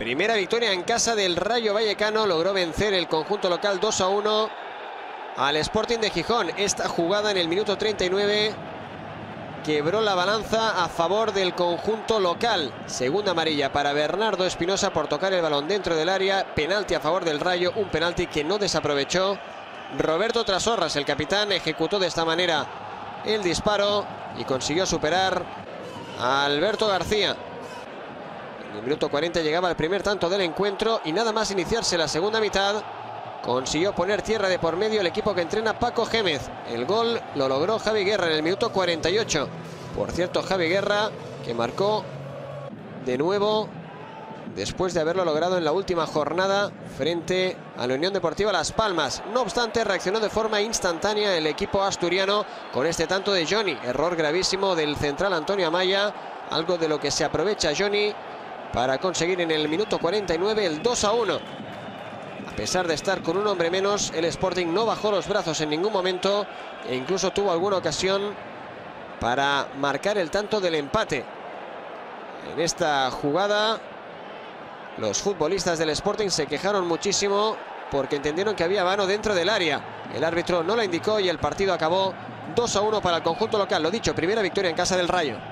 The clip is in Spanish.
Primera victoria en casa del Rayo Vallecano. Logró vencer el conjunto local 2-1 al Sporting de Gijón. Esta jugada en el minuto 39 quebró la balanza a favor del conjunto local. Segunda amarilla para Bernardo Espinosa por tocar el balón dentro del área. Penalti a favor del Rayo, un penalti que no desaprovechó Roberto Trasorras. El capitán ejecutó de esta manera el disparo y consiguió superar a Alberto García. En el minuto 40 llegaba el primer tanto del encuentro y nada más iniciarse la segunda mitad consiguió poner tierra de por medio el equipo que entrena Paco Gémez. El gol lo logró Javi Guerra en el minuto 48. Por cierto, Javi Guerra, que marcó de nuevo después de haberlo logrado en la última jornada frente a la Unión Deportiva Las Palmas. No obstante, reaccionó de forma instantánea el equipo asturiano con este tanto de Johnny. Error gravísimo del central Antonio Amaya, algo de lo que se aprovecha Johnny para conseguir en el minuto 49 el 2-1. A pesar de estar con un hombre menos, el Sporting no bajó los brazos en ningún momento e incluso tuvo alguna ocasión para marcar el tanto del empate. En esta jugada, los futbolistas del Sporting se quejaron muchísimo porque entendieron que había mano dentro del área. El árbitro no la indicó y el partido acabó 2-1 para el conjunto local. Lo dicho, primera victoria en casa del Rayo.